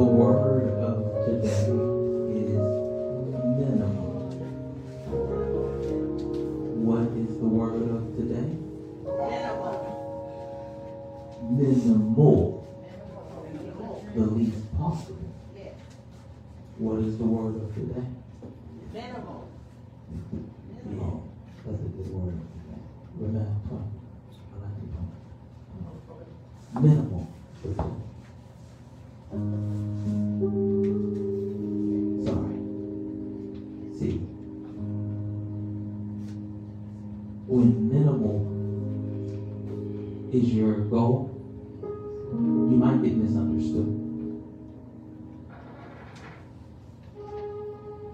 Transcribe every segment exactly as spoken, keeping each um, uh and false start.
the word of today is minimal. What is the word of today? Minimal. Minimal. The least possible. Yes. What is the word of today? Minimal. Minimal. Yeah, that's a good word. Remember, I like it. Minimal. Minimal. Sorry. See, when minimal is your goal, you might get misunderstood.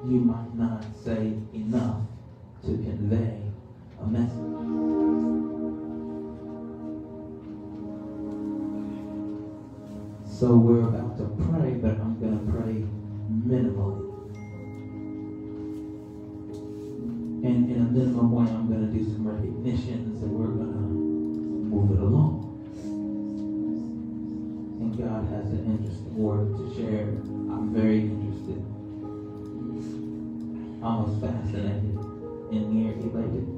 You might not say enough to convey a message. So we're about to pray, but I'm going to pray minimally. And in a minimum way, I'm going to do some recognitions, and we're going to move it along. And God has an interesting word to share. I'm very interested, almost fascinated, and near elated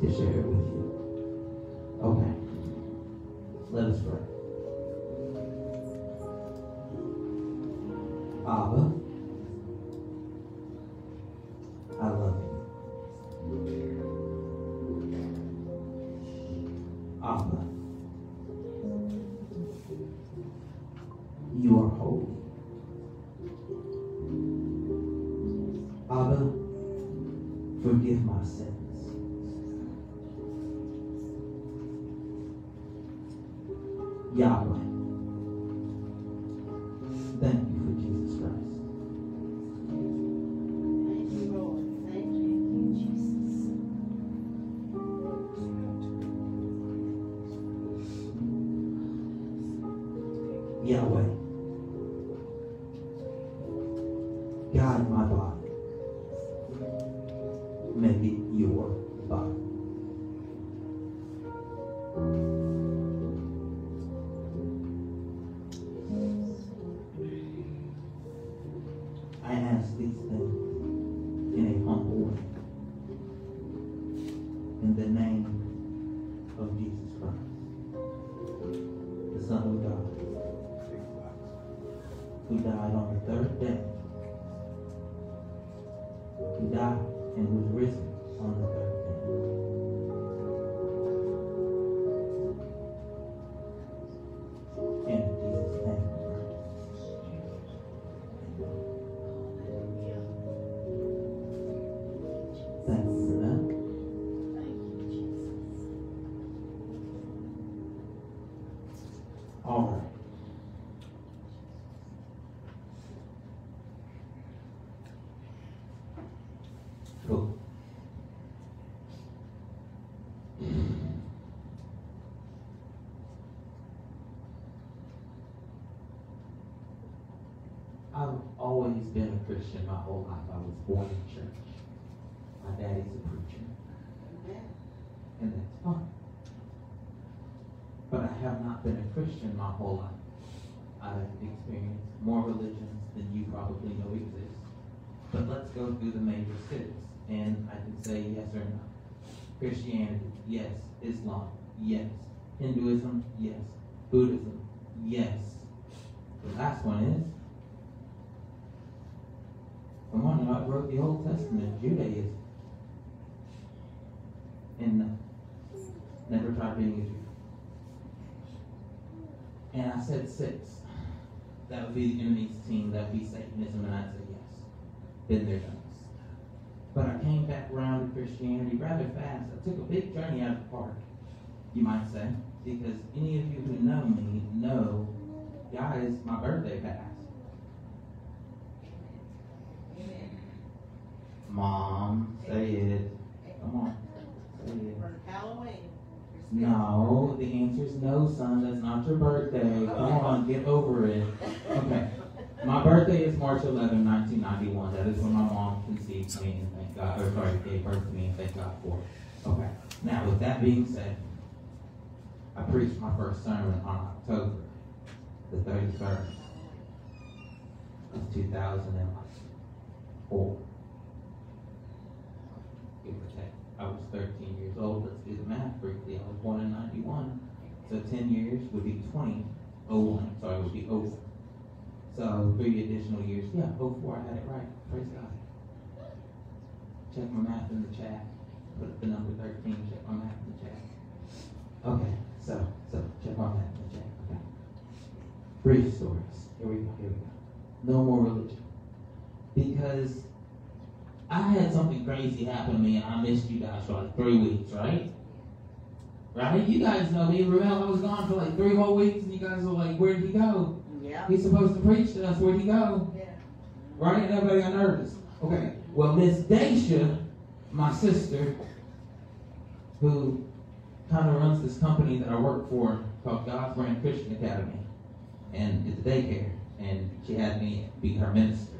to share it with you. Okay, let us pray. Abba, I love you. Abba, you are holy. Abba, forgive my sins. Yahweh, thank you. Yahweh, guide my body, make it your body. I ask these things in a humble way, in the name of Jesus Christ, the Son of God, who died on the third day, who died and was risen on the third day. In Jesus' name. Thank you for that. Thank you, Jesus. All right. Christian my whole life. I was born in church. My daddy's a preacher. And that's fine. But I have not been a Christian my whole life. I've experienced more religions than you probably know exist. But let's go through the major six, and I can say yes or no. Christianity, yes. Islam, yes. Hinduism, yes. Buddhism, yes. The last one is, the one that wrote the Old Testament, Judaism. And no, never tried being a Jew. And I said six. That would be the enemy's team, that would be Satanism, and I said yes. Been there, done this. But I came back around to Christianity rather fast. I took a big journey out of the park, you might say, because any of you who know me know, guys, my birthday passed. Mom, say it. Come on. Say it. Halloween. No, the answer's no, son. That's not your birthday. Come on, get over it. Okay. My birthday is March eleventh, nineteen ninety-one. That is when my mom conceived me and thank God, or sorry, gave birth to me and thank God for it. Okay. Now, with that being said, I preached my first sermon on October the thirty-first was two thousand four. Give or take. I was thirteen years old. Let's do the math briefly. I was born in ninety-one. So ten years would be twenty oh one. Sorry, it would be oh one. So three additional years. Yeah, oh four, I had it right. Praise God. Check my math in the chat. Put up the number thirteen, check my math in the chat. Okay, so, so check my math in the chat. Okay. Brief stories. Here we go, here we go. No more religion. Because I had something crazy happen to me and I missed you guys for like three weeks, right? Right? You guys know me. Ramel, I was gone for like three whole weeks and you guys were like, where'd he go? Yeah. He's supposed to preach to us. Where'd he go? Yeah. Right? And everybody got nervous. Okay. Well, Miss Dacia, my sister, who kind of runs this company that I work for called God's Brand Christian Academy, and it's a daycare, and she had me be her minister.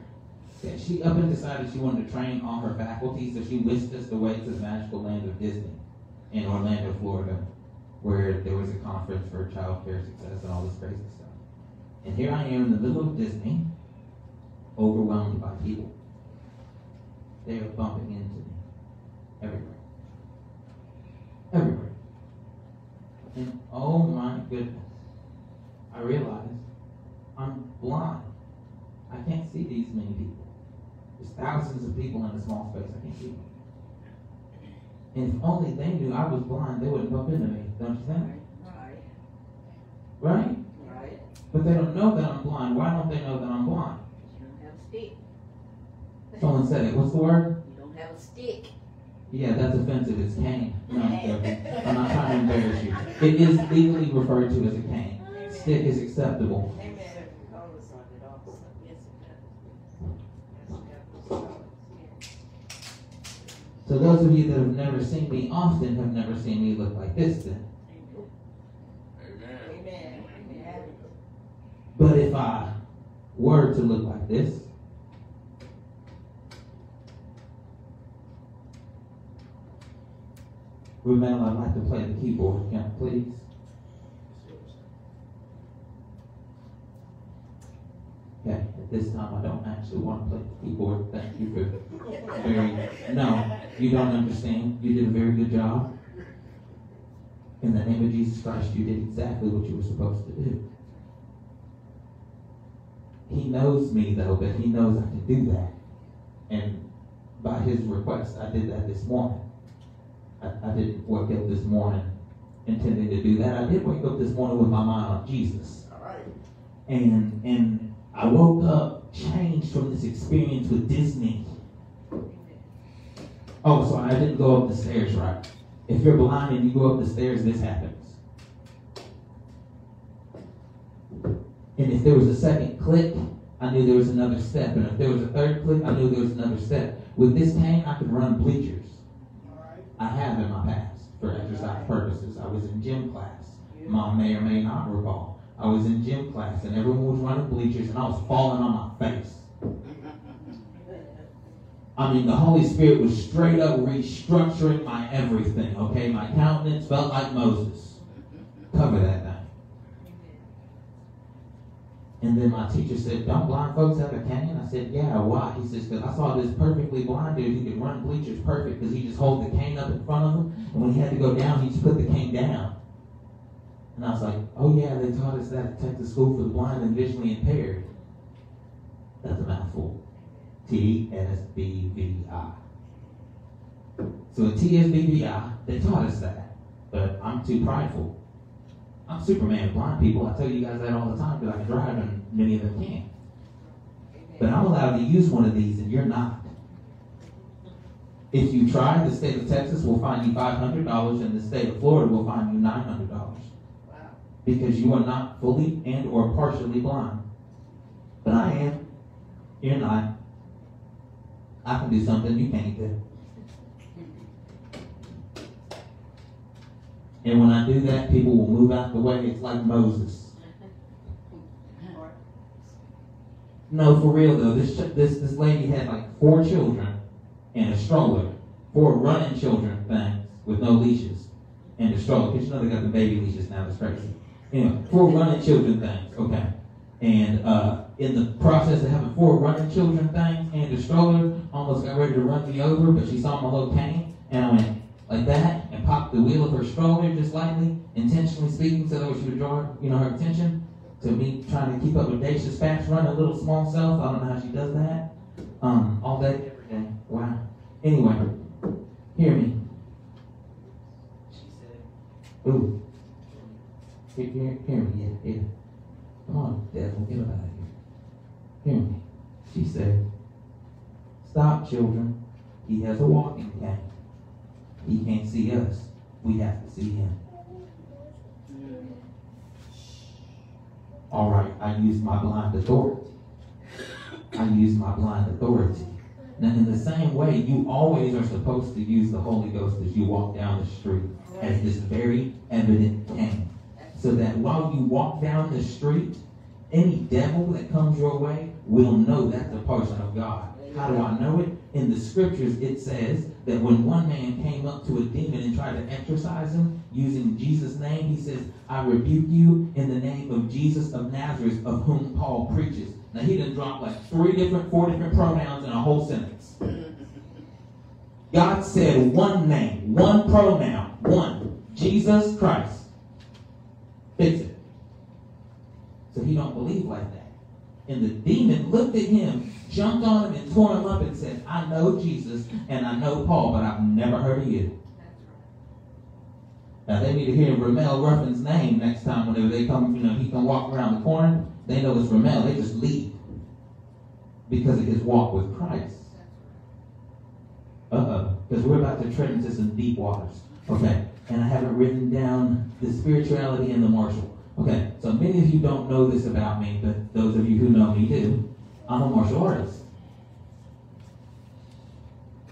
Okay. She up and decided she wanted to train all her faculty, so she whisked us away to the magical land of Disney in Orlando, Florida, where there was a conference for child care success and all this crazy stuff. And here I am in the middle of Disney, overwhelmed by people. They were bumping into me everywhere. Everywhere. And oh my goodness, I realized I'm blind. I can't see these many people. There's thousands of people in a small space. I can't see them. And if only they knew I was blind, they wouldn't bump into me. Don't you think? Right. Right? Right. But they don't know that I'm blind. Why don't they know that I'm blind? You don't have a stick. Someone said it. What's the word? You don't have a stick. Yeah, that's offensive. It's cane. No, I'm joking. I'm not trying to embarrass you. It is legally referred to as a cane. Amen. Stick is acceptable. Amen. So those of you that have never seen me often have never seen me look like this then. Amen. Amen. Amen. But if I were to look like this, remember, I'd like to play the keyboard, can I please? Okay, at this time I don't actually want to play the keyboard. Thank you for very, no, you don't understand. You did a very good job. In the name of Jesus Christ, you did exactly what you were supposed to do. He knows me though, but he knows I can do that. And by his request, I did that this morning. I, I didn't wake up this morning intending to do that. I did wake up this morning with my mind on Jesus. All right. And and I woke up changed from this experience with Disney. Oh, so I didn't go up the stairs right. If you're blind and you go up the stairs, this happens. And if there was a second click, I knew there was another step. And if there was a third click, I knew there was another step. With this cane, I could run bleachers. I have in my past for exercise purposes. I was in gym class. Mom may or may not recall. I was in gym class and everyone was running bleachers and I was falling on my face. I mean, the Holy Spirit was straight up restructuring my everything, okay? My countenance felt like Moses. Cover that thing. And then my teacher said, don't blind folks have a cane? I said, yeah, why? He says, because I saw this perfectly blind dude who could run bleachers perfect because he just held the cane up in front of him. And when he had to go down, he just put the cane down. And I was like, oh yeah, they taught us that at Texas School for the Blind and Visually Impaired. That's a mouthful. T S B V I. So at T S B V I, they taught us that. But I'm too prideful. I'm Superman blind people. I tell you guys that all the time because I can drive and many of them can. But I'm allowed to use one of these and you're not. If you try, the state of Texas will fine you five hundred dollars and the state of Florida will fine you nine hundred dollars. Wow. Because you are not fully and or partially blind. But I am. You're not. I can do something you can't do. And when I do that, people will move out the way. It's like Moses. No, for real though. This this this lady had like four children and a stroller, four running children things with no leashes and a stroller. Cause you know they got the baby leashes now. That's crazy. Anyway, four running children things. Okay, And uh, in the process of having four running children things and the stroller, almost got ready to run me over, but she saw my little cane, and I went like that and popped the wheel of her stroller just lightly, intentionally speaking, so that she would draw, you know, her attention to me trying to keep up with Dacia's fast running little small self. I don't know how she does that. Um, all day, every day. Wow. Anyway, hear me. She said, ooh. Hear, hear, hear me, yeah, yeah. Come on, devil, get out of here. Hear me. She said, stop, children. He has a walking cane. He can't see us. We have to see him. All right, I used my blind authority. I used my blind authority. Now, in the same way, you always are supposed to use the Holy Ghost as you walk down the street, as this very evident cane. So that while you walk down the street, any devil that comes your way will know that's a person of God. How do I know it? In the scriptures, it says that when one man came up to a demon and tried to exorcise him using Jesus' name, he says, I rebuke you in the name of Jesus of Nazareth, of whom Paul preaches. Now, he done dropped like three different, four different pronouns in a whole sentence. God said one name, one pronoun, one, Jesus Christ. Fix it. So he don't believe like that. And the demon looked at him, jumped on him, and tore him up and said, I know Jesus and I know Paul, but I've never heard of you. Now they need to hear Ramel Ruffin's name next time whenever they come, you know, he can walk around the corner. They know it's Ramel. They just leave because of his walk with Christ. Uh-uh. Because we're about to tread into some deep waters. Okay. And I have it written down, the spirituality and the martial. Okay, so many of you don't know this about me, but those of you who know me do. I'm a martial artist.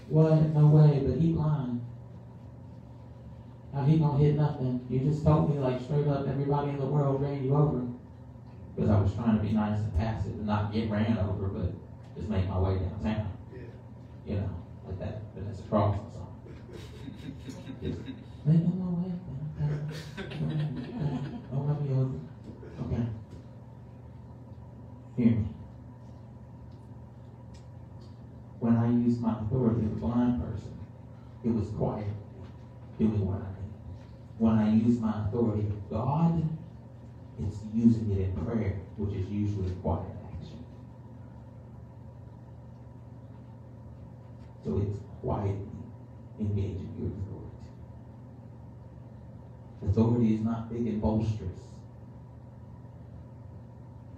What? No way, but he blind. Now he don't hit nothing. You just told me like straight up everybody in the world ran you over. Because I was trying to be nice and passive and not get ran over, but just make my way downtown. Yeah. You know, like that. But that's a cross or something. Make my way downtown. Don't run me over. Okay. Hear me. When I used my authority as a blind person, it was quiet, doing what I did. When I used my authority of God, it's using it in prayer, which is usually quiet action. So it's quietly engaging your authority. Authority is not big and bolsterous.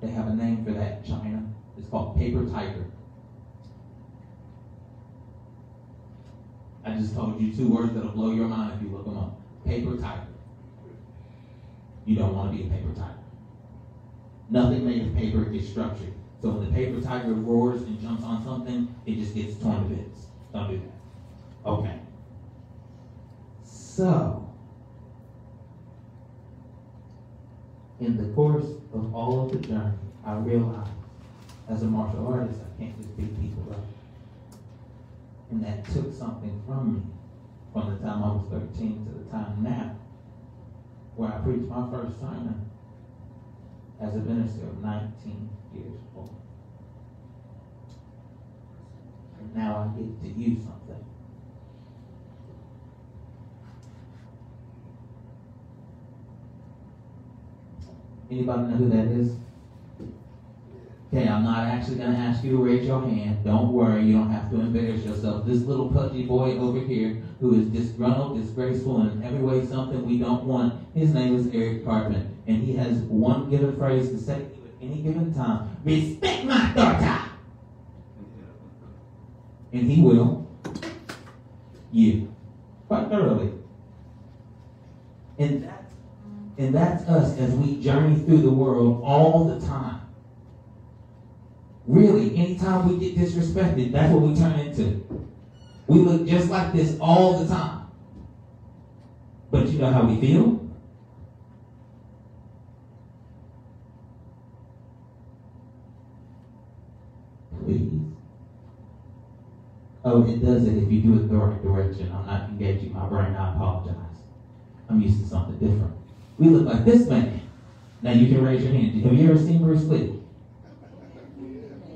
They have a name for that in China. It's called paper tiger. I just told you two words that'll blow your mind if you look them up. Paper tiger. You don't want to be a paper tiger. Nothing made of paper is structured. So when the paper tiger roars and jumps on something, it just gets torn to bits. Don't do that. Okay. So, in the course of all of the journey, I realized as a martial artist, I can't just beat people up. And that took something from me from the time I was thirteen to the time now, where I preached my first sermon as a minister of nineteen years old. And now I get to use something. Anybody know who that is? Okay, I'm not actually going to ask you to raise your hand. Don't worry, you don't have to embarrass yourself. This little pudgy boy over here who is disgruntled, disgraceful, and in every way something we don't want, his name is Eric Carpenter. And he has one given phrase to say to you at any given time, respect my daughter! And he will. Yeah. Quite thoroughly. And that's, and that's us as we journey through the world all the time. Really, anytime we get disrespected, that's what we turn into. We look just like this all the time. But you know how we feel? Please. Oh, it does it if you do it the right direction. I'm not engaging my brain. I apologize. I'm used to something different. We look like this man. Now you can raise your hand. Have you ever seen Bruce Lee?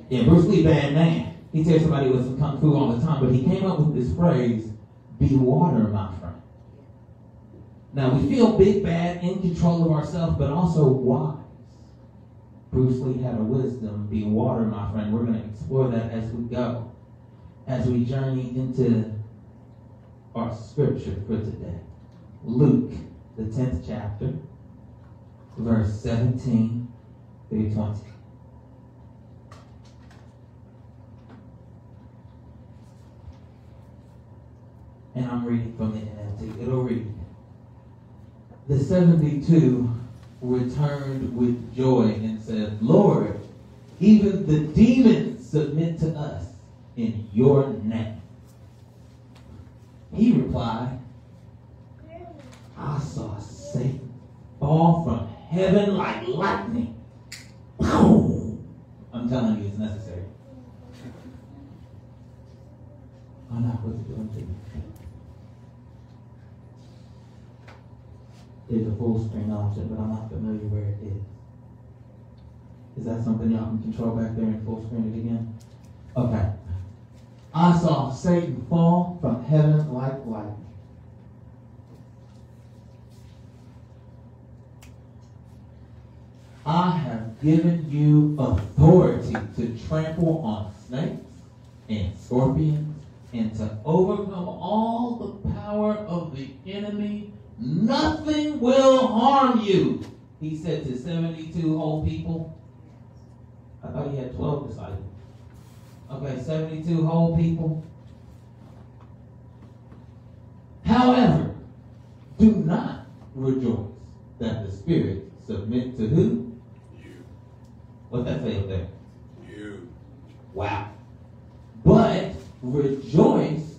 Yeah, Bruce Lee, bad man. He tells somebody with some kung fu all the time, but he came up with this phrase, be water, my friend. Now we feel big, bad, in control of ourselves, but also wise. Bruce Lee had a wisdom, be water, my friend. We're going to explore that as we go, as we journey into our scripture for today. Luke, the tenth chapter, verse seventeen through twenty. And I'm reading from the N L T. It'll read, the seventy-two returned with joy and said, Lord, even the demons submit to us in your name. He replied, I saw Satan fall from heaven like lightning. Boom! I'm telling you, it's necessary. Oh no, what's it doing to me? There's a full screen option, but I'm not familiar where it is. Is that something y'all can control back there and full screen it again? Okay. I saw Satan fall from heaven like lightning. I have given you authority to trample on snakes and scorpions and to overcome all the power of the enemy. Nothing will harm you, he said to seventy-two whole people. I thought he had twelve disciples. Okay, seventy-two whole people. However, do not rejoice that the Spirit submit to who? You. What's that say up there? You. Wow. But rejoice,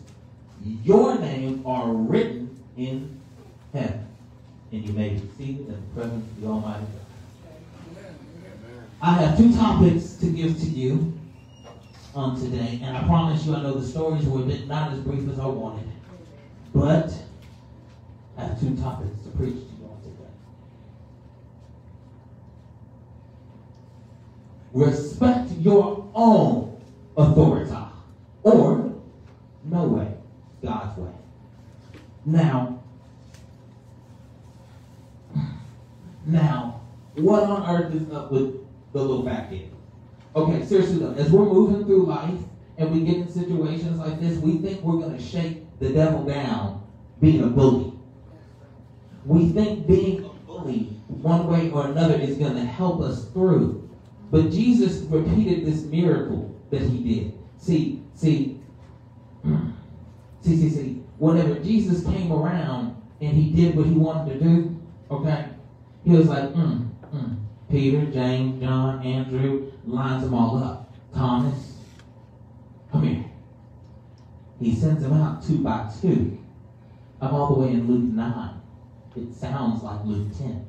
your name are written in heaven. And you may be seated in the presence of the Almighty God. Amen. Amen. I have two topics to give to you um, today. And I promise you, I know the stories were a bit not as brief as I wanted. But I have two topics to preach to you on today. Respect your own authority, or no way, God's way. Now, Now, what on earth is up with the little back end? Okay, seriously though, as we're moving through life and we get in situations like this, we think we're going to shake the devil down being a bully. We think being a bully one way or another is going to help us through. But Jesus repeated this miracle that he did. See, see, see, see, see. Whenever Jesus came around and he did what he wanted to do, okay, he was like, mm, mm. Peter, James, John, Andrew, lines them all up. Thomas, come here. He sends them out two by two. I'm all the way in Luke nine. It sounds like Luke ten.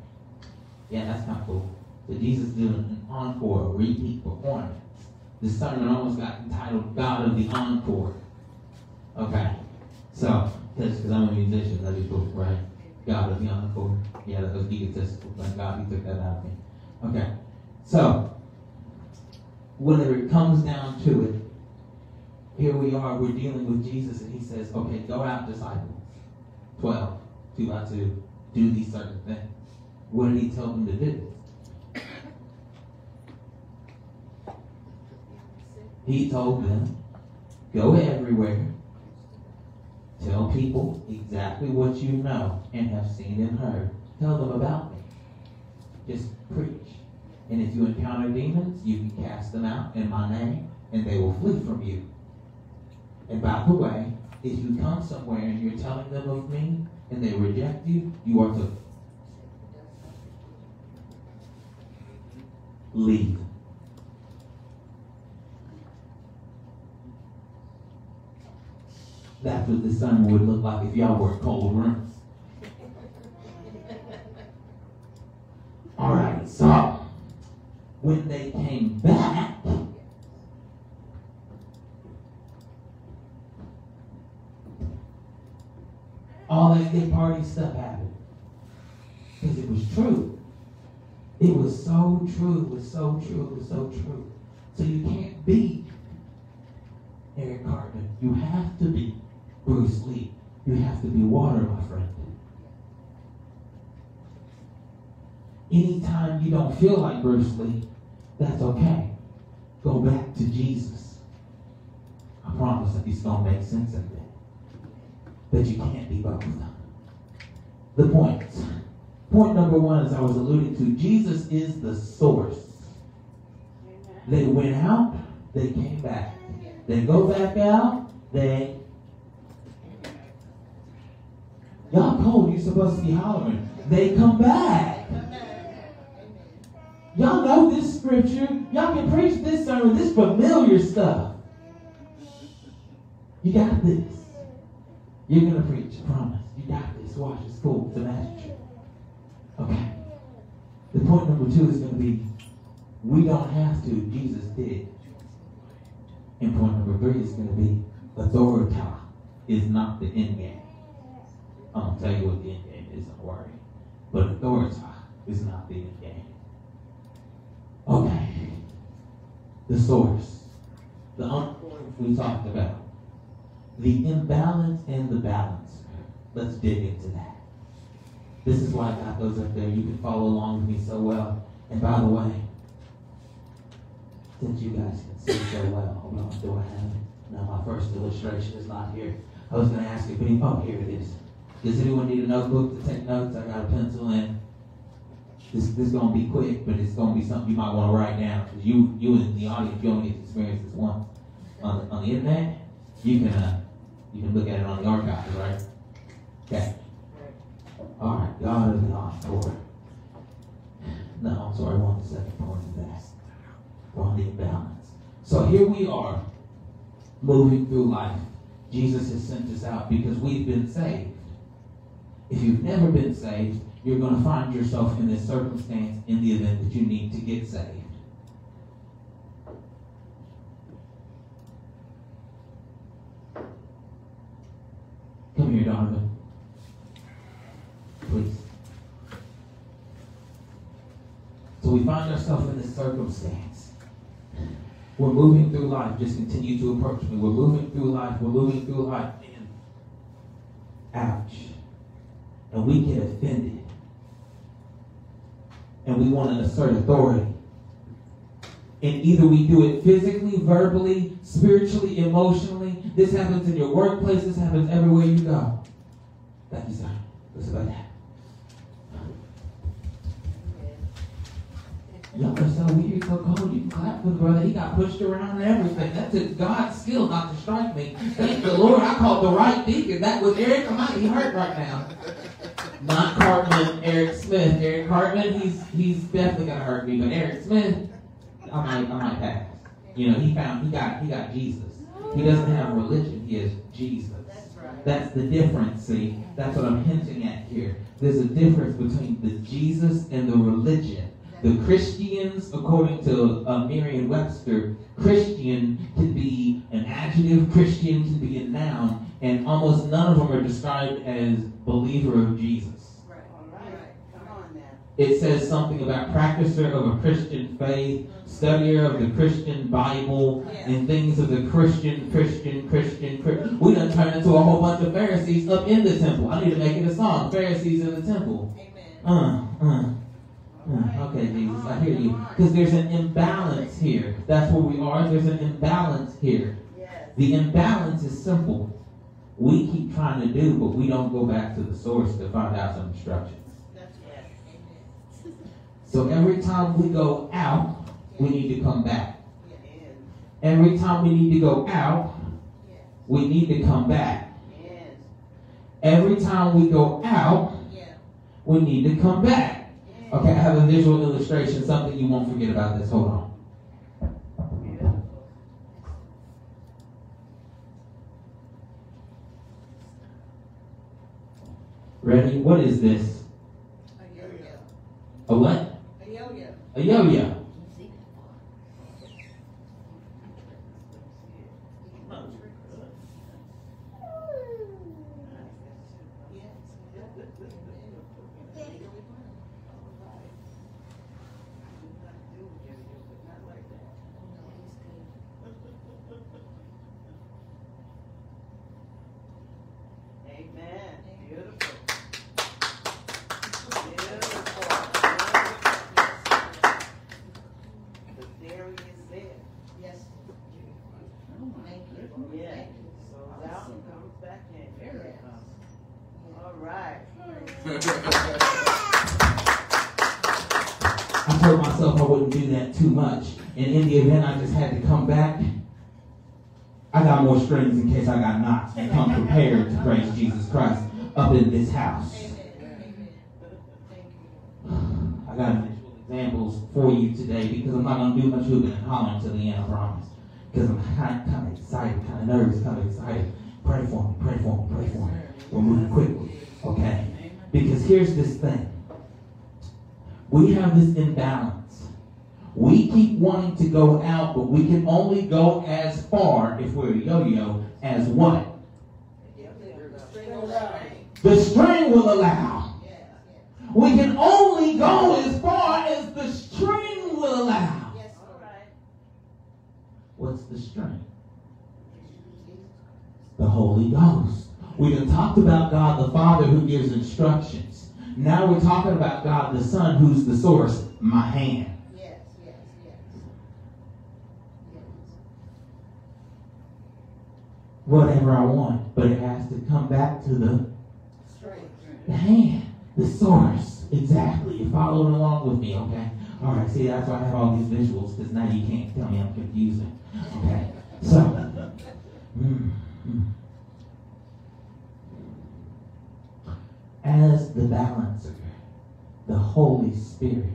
Yeah, that's kind of cool. So Jesus did an encore, a repeat performance. The sermon almost got entitled God of the Encore. Okay, so, because I'm a musician, that'd be cool, right? God of the Encore. Yeah, that was egotistical. Thank God he took that out of me. Okay, so, whenever it comes down to it, here we are, we're dealing with Jesus, and he says, okay, go out, disciples. twelve, two by two, do these certain things. What did he tell them to do? He told them, go everywhere, tell people exactly what you know and have seen and heard. Tell them about me. Just preach. And if you encounter demons, you can cast them out in my name, and they will flee from you. And by the way, if you come somewhere and you're telling them of me, and they reject you, you are to leave. That's what the sun would look like if y'all were in cold rooms. Alright, so when they came back, all that good party stuff happened. Because it was true. It was so true, it was so true, it was so true. So you can't be Eric Carpenter. You have to be Bruce Lee. You have to be water, my friend. Anytime you don't feel like Bruce Lee, that's okay. Go back to Jesus. I promise that it's going to make sense of it. But you can't be both. The point. Point number one, as I was alluding to, Jesus is the source. They went out, they came back. They go back out, they... Y'all cold, you're supposed to be hollering. They come back. Y'all know this scripture. Y'all can preach this sermon, this familiar stuff. You got this. You're going to preach, I promise. You got this. Watch, it's cool. It's a magic trick. Okay. The point number two is going to be, we don't have to. Jesus did. And point number three is going to be, authority is not the end game. I don't tell you what the end game is, don't worry. But authority is not the end game. Okay. The source. The unformed we talked about. The imbalance and the balance. Let's dig into that. This is why I got those up there. You can follow along with me so well. And by the way, since you guys can see so well, hold on, do I have it? Now my first illustration is not here. I was going to ask you, but oh, here it is. Does anyone need a notebook to take notes? I got a pencil and this, this is going to be quick, but it's going to be something you might want to write down. Because you, you in the audience, you only get to experience this once. On the, on the internet, you can, uh, you can look at it on the archives, right? Okay. All right, God is an encore. No, I'm sorry, I want the second point of that. We're on the imbalance. So here we are, moving through life. Jesus has sent us out because we've been saved. If you've never been saved, you're going to find yourself in this circumstance in the event that you need to get saved. Come here, Donovan. Please. So we find ourselves in this circumstance. We're moving through life. Just continue to approach me. We're moving through life. We're moving through life. And ouch. And we get offended. And we want to assert authority. And either we do it physically, verbally, spiritually, emotionally. This happens in your workplace. This happens everywhere you go. Thank you, sir. What's about that? Y'all are so weird, so cold. You can clap for the brother. He got pushed around and everything. That took God's skill not to strike me. Thank the Lord I called the right deacon. That was Eric. I might be hurt right now. Not Cartman, Eric Smith. Eric Cartman, he's he's definitely gonna hurt me. But Eric Smith, I might I might pass. You know, he found he got he got Jesus. He doesn't have religion. He has Jesus. That's right. That's the difference. See, that's what I'm hinting at here. There's a difference between the Jesus and the religion. The Christians, according to uh, Merriam-Webster, Christian can be an adjective, Christian can be a noun, and almost none of them are described as believer of Jesus. Right. All right. Come on now. It says something about practicer of a Christian faith, studier of the Christian Bible, yeah. and things of the Christian, Christian, Christian, Christian. We done turned into a whole bunch of Pharisees up in the temple. I need to make it a song, Pharisees in the temple. Amen. Uh, uh. Okay, Jesus, I hear you. Because there's an imbalance here. That's where we are. There's an imbalance here. The imbalance is simple. We keep trying to do, but we don't go back to the source to find out some instructions. So every time we go out, we need to come back. Every time we need to go out, we need to come back. Every time we go out, we need to come back. Okay, I have a visual illustration, something you won't forget about this. Hold on. Ready? What is this? A yo-yo. A what? A yo-yo. A yo-yo. I told myself I wouldn't do that too much. And in the event I just had to come back, I got more strings in case I got knots and come prepared to praise Jesus Christ up in this house. I got examples for you today because I'm not going to do much hooping and hollering until the end, I promise. Because I'm kind of, kind of excited, kind of nervous, kind of excited. Pray for me, pray for me, pray for me. We're moving quickly, okay? Because here's this thing. We have this imbalance. We keep wanting to go out, but we can only go as far, if we're a yo-yo, as what? The string will allow. We can only go as far as the string will allow. What's the string? The Holy Ghost. We done talked about God the Father who gives instructions. Now we're talking about God the Son who's the source, my hand. Yes, yes, yes. yes. Whatever I want, but it has to come back to the, straight, the hand, the source. Exactly. You're following along with me, okay? All right, see, that's why I have all these visuals, because now you can't tell me I'm confusing. Okay, so. Mm, mm. As the balancer, the Holy Spirit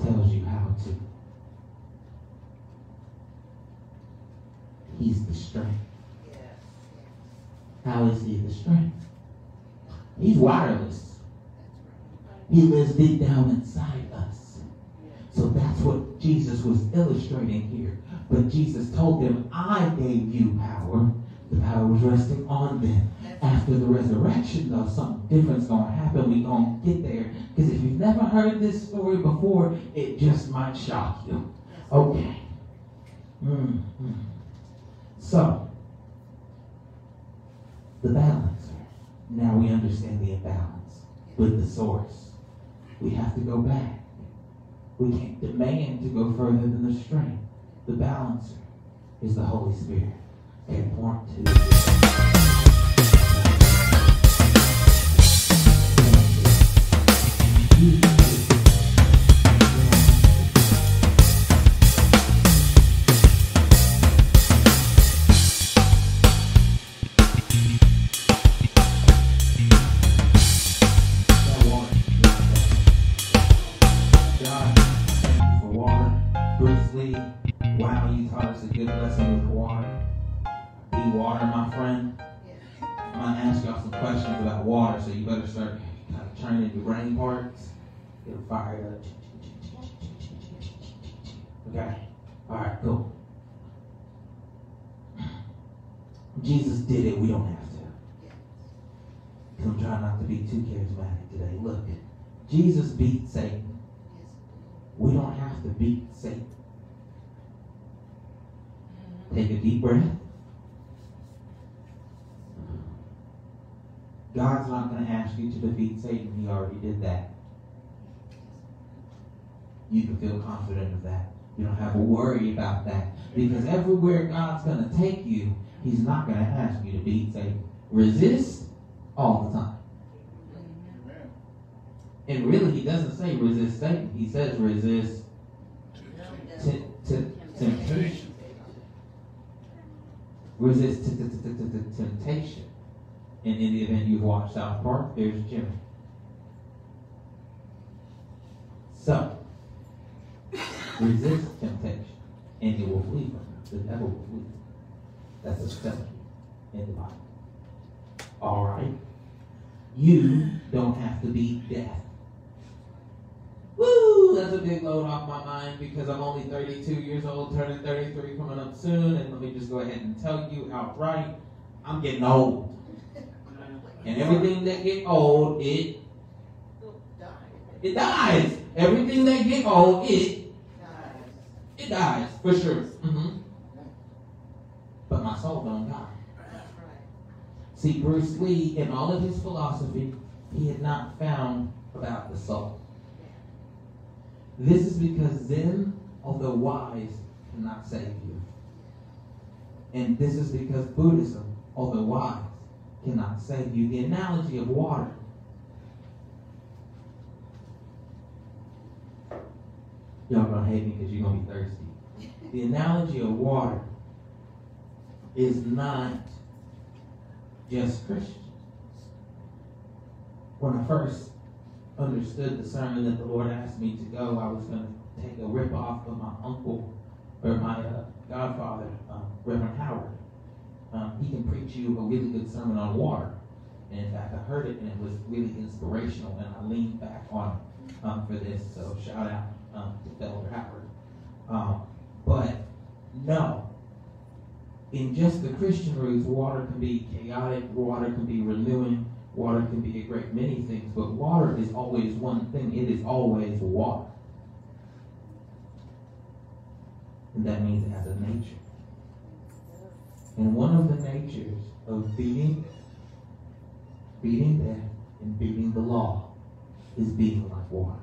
tells you how to. He's the strength. How is he the strength? He's wireless. He lives deep down inside us. So that's what Jesus was illustrating here. But Jesus told them, I gave you power. The power was resting on them. After the resurrection, though, something different's going to happen. We're going to get there. Because if you've never heard this story before, it just might shock you. Okay. Mm-hmm. So, the balancer. Now we understand the imbalance with the source. We have to go back. We can't demand to go further than the strength. The balancer is the Holy Spirit. And want to... Fire it up. Okay. All right, cool. Jesus did it. We don't have to. Because I'm trying not to be too charismatic today. Look, Jesus beat Satan. We don't have to beat Satan. Take a deep breath. God's not going to ask you to defeat Satan. He already did that. You can feel confident of that. You don't have to worry about that. Because everywhere God's going to take you, he's not going to ask you to beat Satan. Resist all the time. Amen. And really, he doesn't say resist Satan. He says resist t- t- temptation. Resist t- t- t- t- t- temptation. And in the event you've watched South Park, there's Jimmy. So, resist temptation, and you will flee from it. The devil will flee. That's a step in the Bible. All right? You don't have to beat death. Woo! That's a big load off my mind because I'm only thirty-two years old, turning thirty-three coming up soon, and let me just go ahead and tell you outright, I'm getting old. And everything that gets old, it, it dies. Everything that gets old, it It dies, for sure. Mm-hmm. But my soul don't die. See, Bruce Lee, in all of his philosophy, he had not found about the soul. This is because Zen, although wise, cannot save you. And this is because Buddhism, although wise, cannot save you. The analogy of water. y'all gonna hate me because you're gonna be thirsty. The analogy of water is not just Christian. When I first understood the sermon that the Lord asked me to go, I was gonna take a rip off of my uncle or my uh, godfather, uh, Reverend Howard. Um, he can preach you a really good sermon on water. And in fact, I heard it and it was really inspirational, and I leaned back on it um, for this. So shout out um, to Elder Howard. Um, but no, in just the Christian roots, water can be chaotic, water can be renewing, water can be a great many things, but water is always one thing. It is always water. And that means it has a nature. And one of the natures of beating, beating death and beating the law is being like water.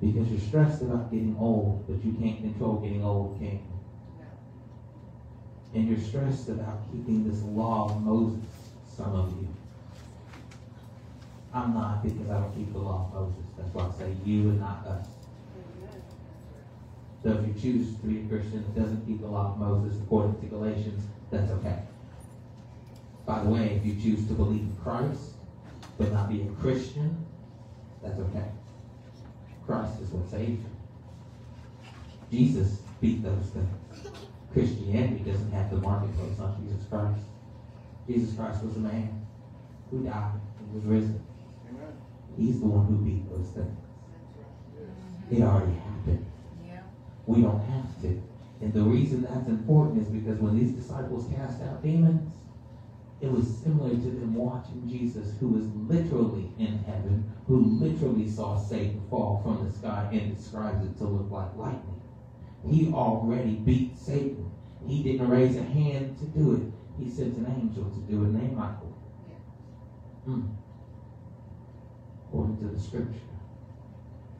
Because you're stressed about getting old, but you can't control getting old, can you? And you're stressed about keeping this law of Moses, some of you. I'm not, because I don't keep the law of Moses. That's why I say you and not us. So if you choose to be a Christian that doesn't keep the law of Moses according to Galatians, that's okay. By the way, if you choose to believe in Christ but not be a Christian, that's okay. Christ is what saved you. Jesus beat those things. Christianity doesn't have the marketplace on Jesus Christ. Jesus Christ was a man who died and was risen. Amen. He's the one who beat those things. It already happened. We don't have to. And the reason that's important is because when these disciples cast out demons, it was similar to them watching Jesus, who was literally in heaven, who literally saw Satan fall from the sky and describes it to look like lightning. He already beat Satan. He didn't raise a hand to do it. He sent an angel to do it, named Michael. Mm. According to the scripture.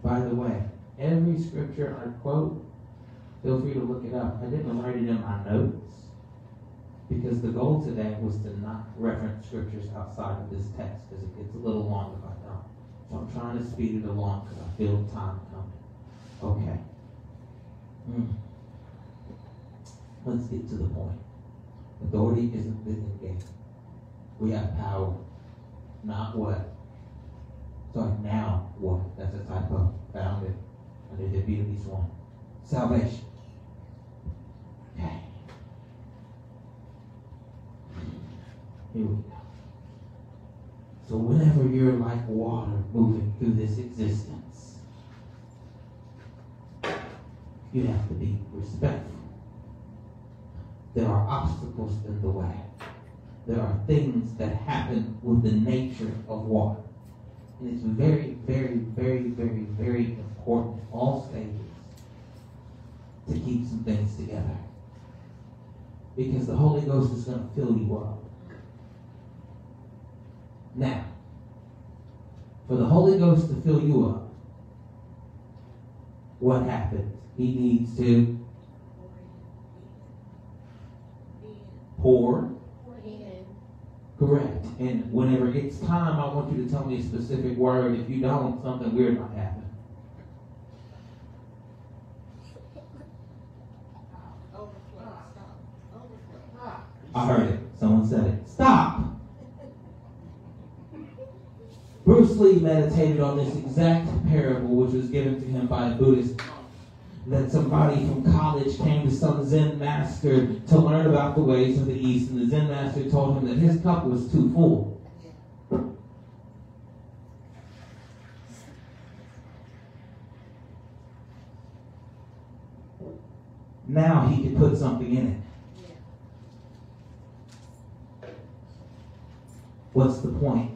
By the way, every scripture I quote, feel free to look it up. I didn't write it in my notes because the goal today was to not reference scriptures outside of this text because it gets a little long if I don't. So I'm trying to speed it along because I feel time coming. Okay. Mm. Let's get to the point. Authority isn't business game. We have power. Not what? Sorry, now what? That's a typo. Found it. I did it be at least one. Salvation. Okay. Here we go. So whenever you're like water moving through this existence, you have to be respectful. There are obstacles in the way. There are things that happen with the nature of water. And it's very, very, very, very, very important in all stages to keep some things together. Because the Holy Ghost is going to fill you up. Now, for the Holy Ghost to fill you up, what happens? He needs to pour. Correct. And whenever it's time, I want you to tell me a specific word. If you don't, something weird might happen. Overflow. Overflow. I heard it. Someone said it. Stop. Bruce Lee meditated on this exact parable, which was given to him by a Buddhist monk. That somebody from college came to some Zen master to learn about the ways of the East, and the Zen master told him that his cup was too full. Now he could put something in it. What's the point?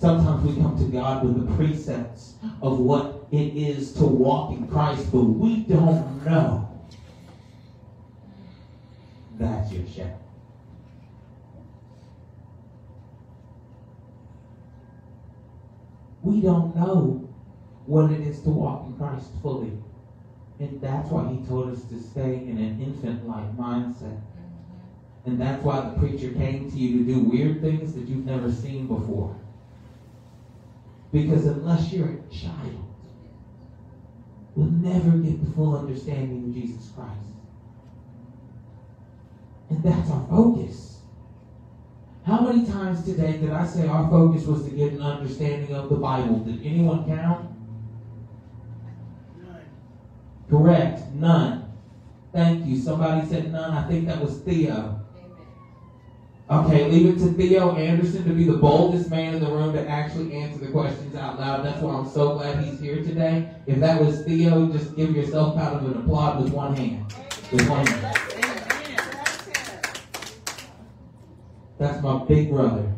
Sometimes we come to God with the precepts of what it is to walk in Christ, but we don't know. That's your shepherd. We don't know what it is to walk in Christ fully. And that's why he told us to stay in an infant-like mindset. And that's why the preacher came to you to do weird things that you've never seen before. Because unless you're a child, will never get the full understanding of Jesus Christ. And that's our focus. How many times today did I say our focus was to get an understanding of the Bible? Did anyone count? None. Correct. None. Thank you. Somebody said none. I think that was Theo. Okay, leave it to Theo Anderson to be the boldest man in the room to actually answer the questions out loud. That's why I'm so glad he's here today. If that was Theo, just give yourself kind of an applaud with one hand. With one hand. That's my big brother.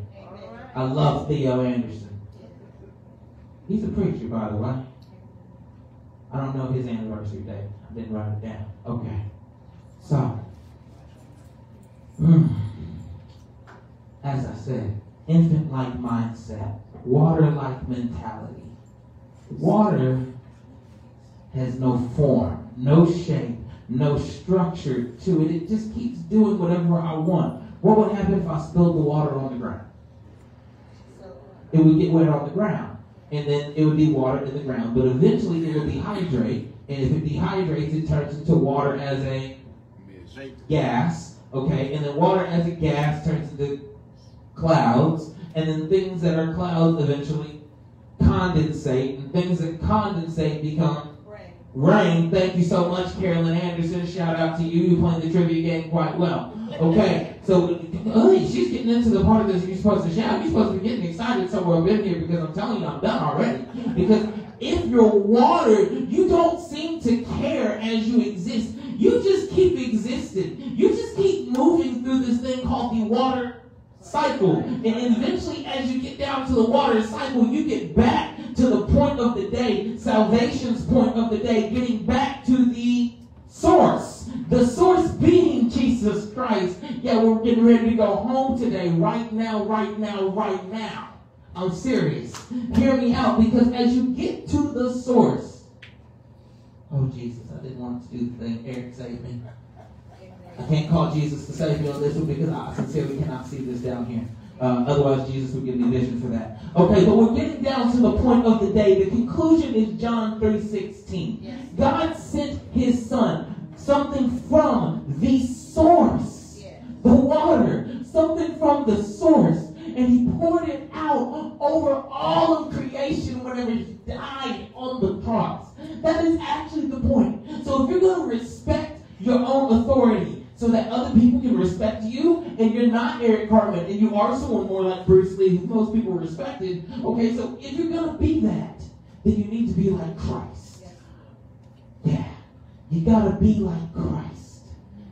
I love Theo Anderson. He's a preacher, by the way. I don't know his anniversary date. I didn't write it down. Okay. So. Mm. As I said, infant-like mindset, water-like mentality. Water has no form, no shape, no structure to it. It just keeps doing whatever I want. What would happen if I spilled the water on the ground? It would get wet on the ground, and then it would be water in the ground. But eventually, it would dehydrate, and if it dehydrates, it turns into water as a gas. Okay, and then water as a gas turns into clouds, and then things that are clouds eventually condensate, and things that condensate become rain. rain. Thank you so much, Carolyn Anderson. Shout out to you. You're playing the trivia game quite well. Okay, so uh, she's getting into the part of this you're supposed to shout. You're supposed to be getting excited somewhere up in here because I'm telling you I'm done already. Because if you're water, you don't seem to care as you exist. You just keep existing. You just keep moving through this thing called the water cycle, and eventually as you get down to the water cycle, you get back to the point of the day, salvation's point of the day, getting back to the source, the source being Jesus Christ. Yeah, we're getting ready to go home today, right now, right now, right now. I'm serious. Hear me out, because as you get to the source, oh Jesus, I didn't want to do the thing, Eric saved me. I can't call Jesus to save me on this one because I sincerely cannot see this down here. Uh, otherwise, Jesus would give me vision for that. Okay, but we're getting down to the point of the day. The conclusion is John three sixteen. Yes. God sent his son, something from the source, yes. The water, something from the source, and he poured it out over all of creation whenever he died on the cross. That is actually the point. So if you're going to respect your own authority, so that other people can respect you, and you're not Eric Carpenter, and you are someone more like Bruce Lee, who most people respected. Okay, so if you're going to be that, then you need to be like Christ. Yeah. You got to be like Christ.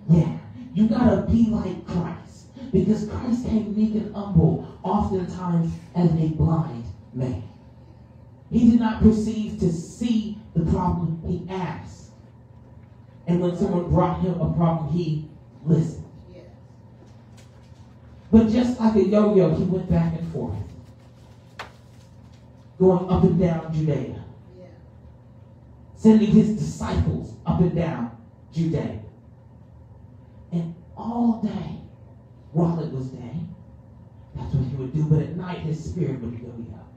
Yeah. You got to be like Christ. Because Christ came meek and humble, oftentimes as a blind man. He did not perceive to see the problem he asked. And when someone brought him a problem, he listen. Yeah. But just like a yo-yo, he went back and forth, going up and down Judea, yeah. Sending his disciples up and down Judea. And all day, while it was day, that's what he would do. But at night, his spirit would go out.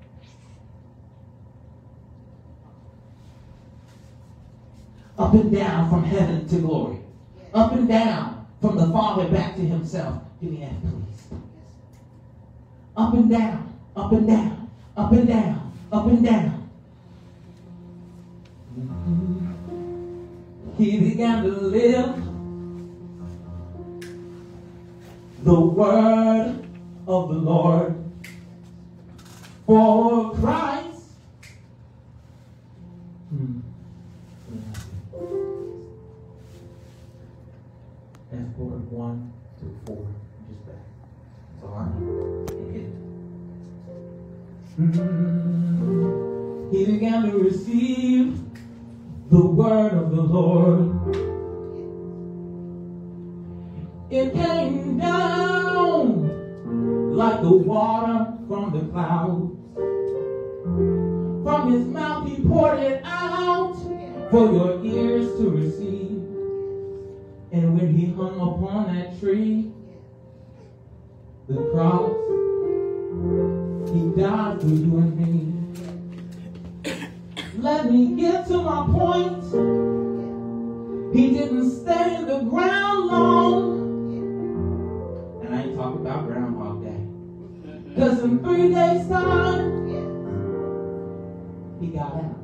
Up and down from heaven to glory. Yes. Up and down from the Father back to himself. Give me that, please. Yes. Up and down, up and down, up and down, up and down. Mm-hmm. He began to live the word of the Lord. For Christ. Hmm. And for one to four, just back. So I'm He began to receive the word of the Lord. It came down like the water from the clouds. From his mouth he poured it out for your ears to receive. And when he hung upon that tree, the cross, he died for you and me. Let me get to my point. He didn't stay in the ground long. And I ain't talking about Groundhog Day. Because in three days' time, he got out.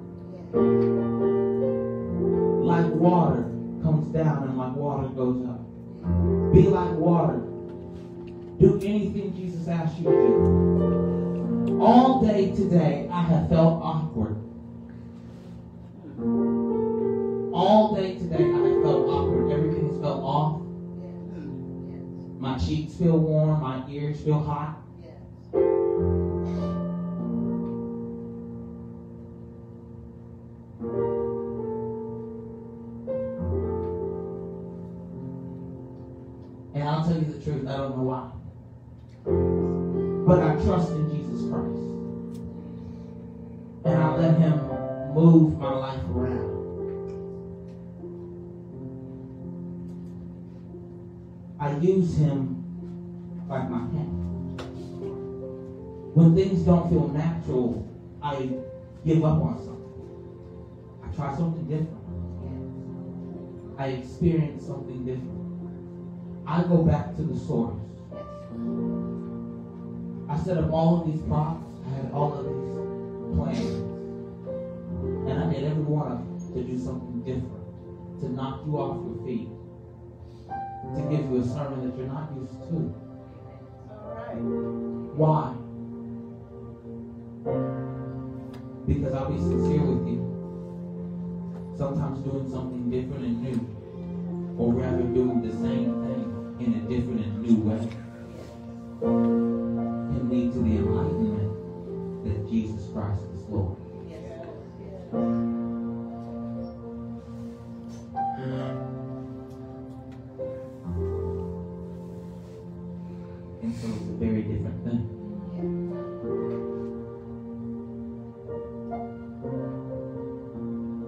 Like water comes down and like water goes up. Be like water. Do anything Jesus asks you to do. All day today, I have felt awkward. All day today, I have felt awkward. Everything has felt off. My cheeks feel warm. My ears feel hot. And I'll tell you the truth, I don't know why. But I trust in Jesus Christ. And I let him move my life around. I use him like my hand. When things don't feel natural, I give up on something. I try something different. I experience something different. I go back to the source. I set up all of these props. I had all of these plans. And I did every one of them to do something different. To knock you off your feet. To give you a sermon that you're not used to. Why? Because I'll be sincere with you. Sometimes doing something different and new. Or rather doing the same thing in a different and new way can lead to the enlightenment that Jesus Christ is Lord. Yes. And so it's a very different thing.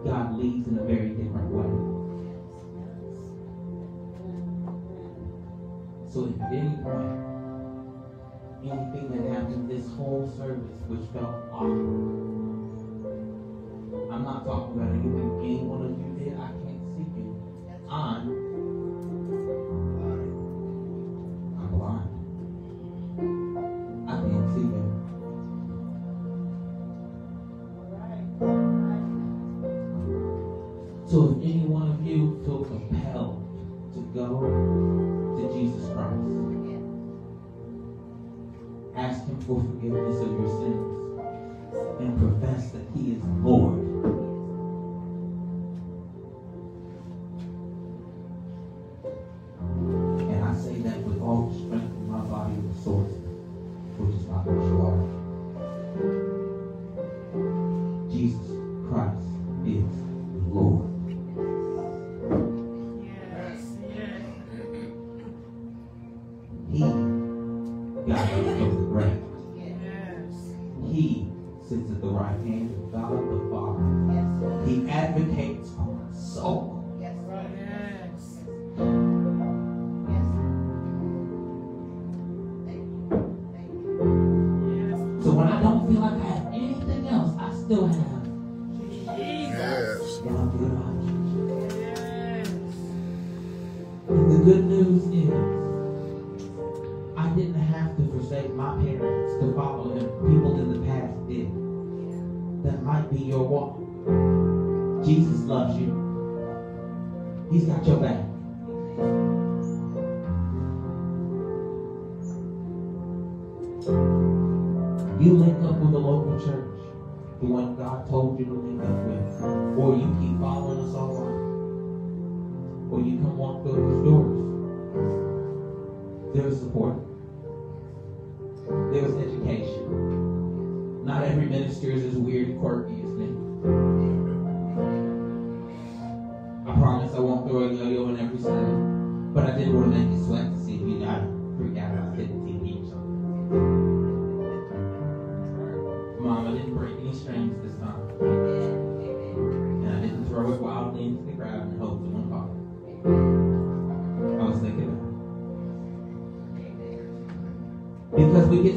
God leads in a very different way. So if at any point, anything that happened this whole service which felt awkward, I'm not talking about anything any one of you did, I can't see you. I'm blind. I'm blind. I can't see you. So if any one of you feel compelled to go to Jesus Christ. Ask him for forgiveness of your sins and profess that he is Lord. And I say that with all the strength in my body and the source, which is my martial art. Jesus Christ is Lord.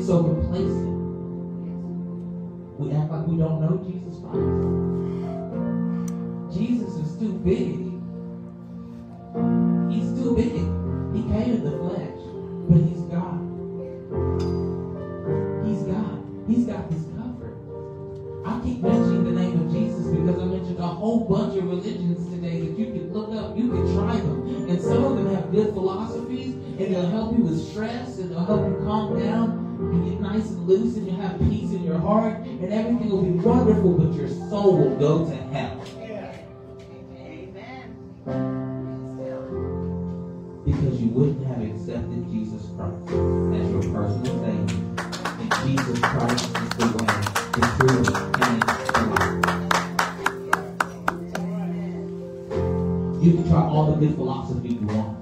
So complacent. We act like we don't know Jesus Christ. too big. He's too big. He came in the flesh, but he's God. He's God. He's got this comfort. I keep mentioning the name of Jesus because I mentioned a whole bunch of religions today that you can look up, you can try them, and some of them have good philosophies, and they'll help you with stress, and they'll help you calm down, and get nice and loose, and you'll have peace in your heart, and everything will be wonderful, but your soul will go to hell. Because you wouldn't have accepted Jesus Christ as your personal Savior. And Jesus Christ is the way, the truth, and the life. You can try all the good philosophy you want.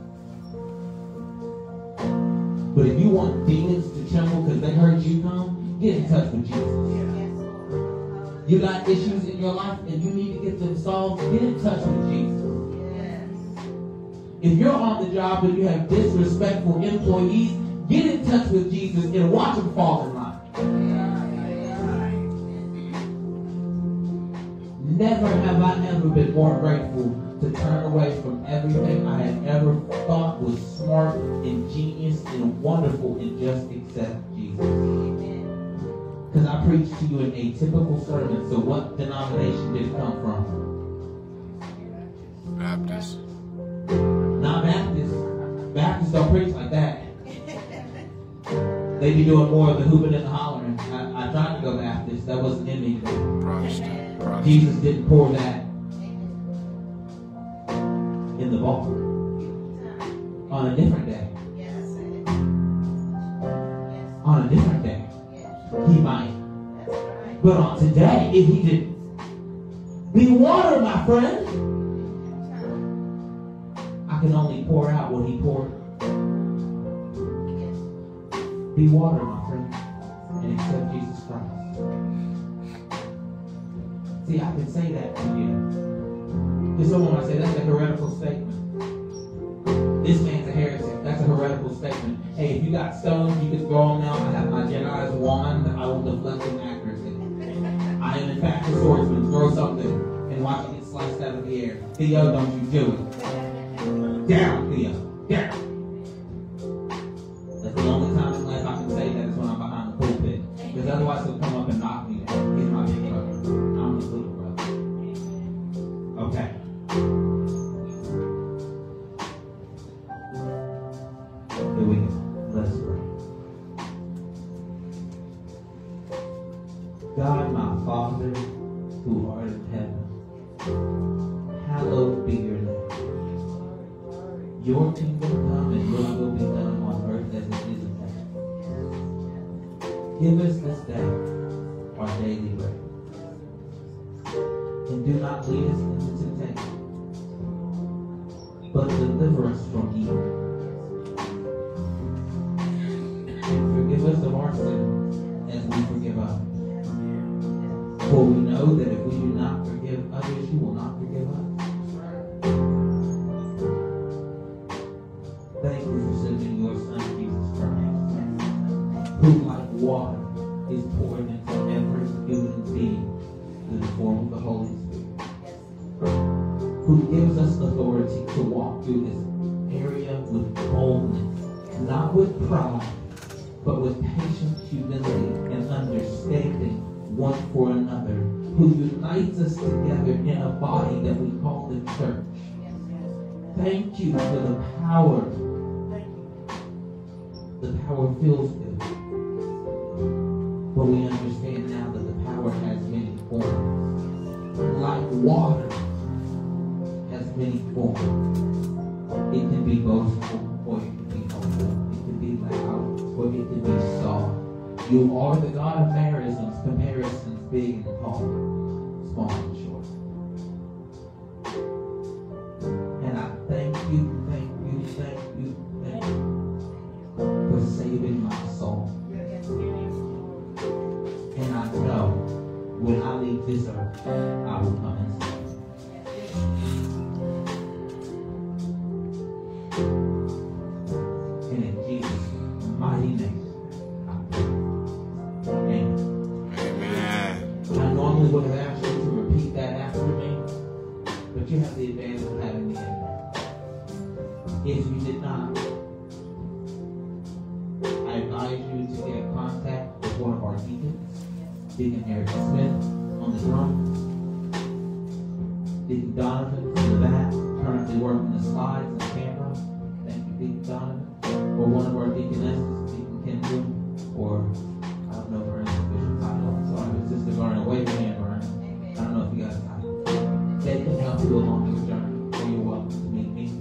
But if you want demons to tremble because they heard you come, get in touch with Jesus. You got issues in your life and you need to get them solved, get in touch with Jesus. If you're on the job and you have disrespectful employees, get in touch with Jesus and watch them fall in line. Never have I ever been more grateful to turn away from everything I had ever thought was smart and genius and wonderful and just accept Jesus. Because I preached to you an atypical sermon, so what denomination did it come from? Baptist. Not Baptists. Baptists don't preach like that. They be doing more of the hooping and the hollering. I, I tried to go Baptist. That wasn't in me. Protestant. Protestant. Jesus didn't pour that in the ball on a different day. On a different day. He might. But on today, if he didn't, be water, my friend. Can only pour out what he poured. Be water, my friend, and accept Jesus Christ. See, I can say that to you. Because someone might say, that's a heretical statement. This man's a heretic. That's a heretical statement. Hey, if you got stones, you can throw them out. I have my Jedi's wand. I will deflect them accurately. I am, in fact, a swordsman. Throw something and watch it get sliced out of the air. Theo, don't you do it. Down, Theo. Down. That's the only time in life I can say that is when I'm behind the pulpit. Because otherwise he'll come up and knock me down. He's my big brother. I'm his little brother. Okay. Here we go. Let's pray. God, my Father, who art in heaven, hallowed be your name. Your kingdom come and your will be done on earth as it is in heaven. Give us this day our daily bread. And do not lead us into temptation, but deliver us from evil. And forgive us of our sins as we forgive others. For we know that if we do not forgive others, you will not forgive us. Thank you for sending your Son, Jesus Christ, who, like water, is poured into every human being in the form of the Holy Spirit, who gives us authority to walk through this area with boldness, not with pride, but with patient humility and understanding one for another, who unites us together in a body that we call the church. Thank you for the power. The power feels good. But we understand now that the power has many forms. Like water has many forms. It can be boastful, or it can be humble. It can be loud, or it can be soft. You are the God of comparisons, comparisons big and tall, small and short. And I thank you, thank you, thank you, thank you. For saving my soul. And I know when I leave this earth, I will come and see. And in Jesus' mighty name, I pray. Amen. Amen. I normally would have asked you to repeat that after me, but you have the advance of having the impact. If you did not, I advise you to get in contact with one of our deacons, Deacon Eric Smith on the drum, Deacon Donovan in the back, currently working the slides and the camera. Thank you, Deacon Donovan, or one of our deaconesses, Deacon Kendall, or I don't know if her official title. Sorry, but Sister Garner, wave your hand around. I don't know if you got a title. They can help you along your journey, so you're welcome to meet me.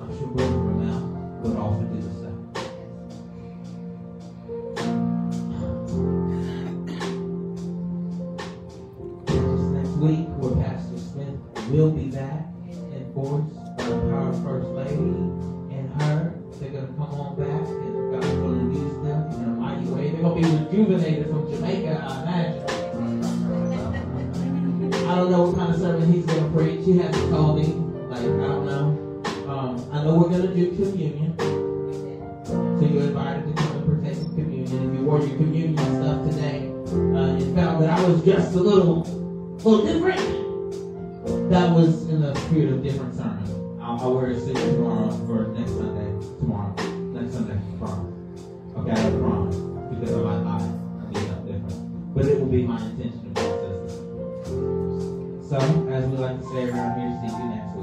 I'm sure Brother Ramel would also do the same. We'll be back in force by the power of First Lady and her. They're going to come on back and God's going to use them in a mighty way. They're going to be rejuvenated from Jamaica, I imagine. I don't know what kind of sermon he's going to preach. He hasn't called me. Like, I don't know. Um, I know we're going to do communion. So you're invited to come and partake in communion. If you wore your communion stuff today uh, and found that I was just a little, little different, that was in the spirit of different sermon. I'll, I'll wear a suit tomorrow or next Sunday. Tomorrow. Next Sunday. Tomorrow. Okay, I promise. Because I might lie. I'll be something different. But it will be my intention to be consistent. So, as we like to say around here, see you next time.